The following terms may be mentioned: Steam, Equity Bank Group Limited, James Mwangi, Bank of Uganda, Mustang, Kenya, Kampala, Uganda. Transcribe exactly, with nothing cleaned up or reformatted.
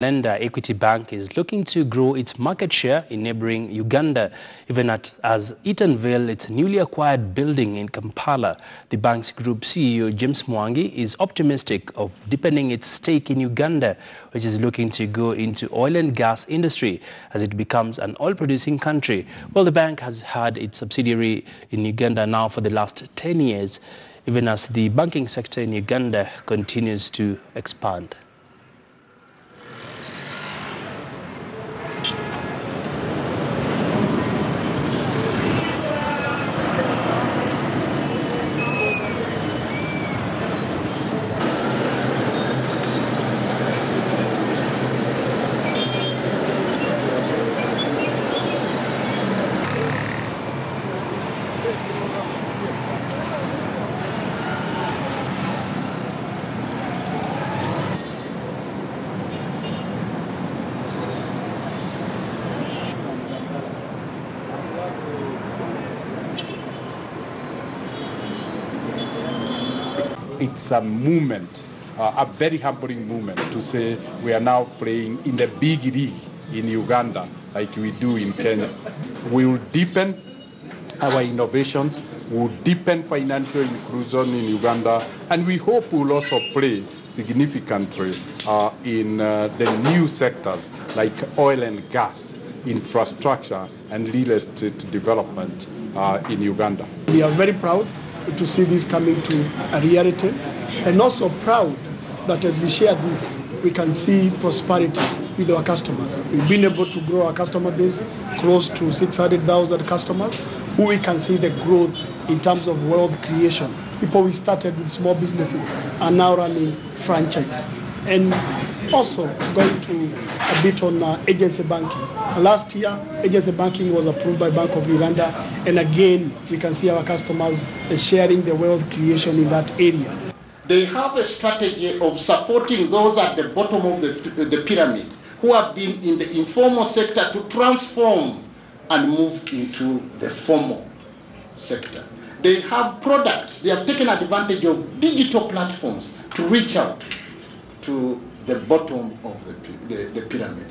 Lender Equity Bank is looking to grow its market share in neighboring Uganda, even at, as it unveiled its newly acquired building in Kampala. The bank's group C E O, James Mwangi, is optimistic of deepening its stake in Uganda, which is looking to go into oil and gas industry as it becomes an oil-producing country. Well, the bank has had its subsidiary in Uganda now for the last ten years, even as the banking sector in Uganda continues to expand. It's a movement, uh, a very humbling movement to say we are now playing in the big league in Uganda like we do in Kenya. We will deepen our innovations, we will deepen financial inclusion in Uganda, and we hope we will also play significantly uh, in uh, the new sectors like oil and gas, infrastructure and real estate development uh, in Uganda. We are very proud to see this coming to a reality, and also proud that as we share this, we can see prosperity with our customers. We've been able to grow our customer base close to six hundred thousand customers, who we can see the growth in terms of wealth creation. People we started with small businesses are now running franchise. And also going to a bit on uh, agency banking. Last year, agency banking was approved by Bank of Uganda, and again, we can see our customers uh, sharing the wealth creation in that area. They have a strategy of supporting those at the bottom of the, the pyramid who have been in the informal sector to transform and move into the formal sector. They have products. They have taken advantage of digital platforms to reach out to the bottom of the, the, the pyramid.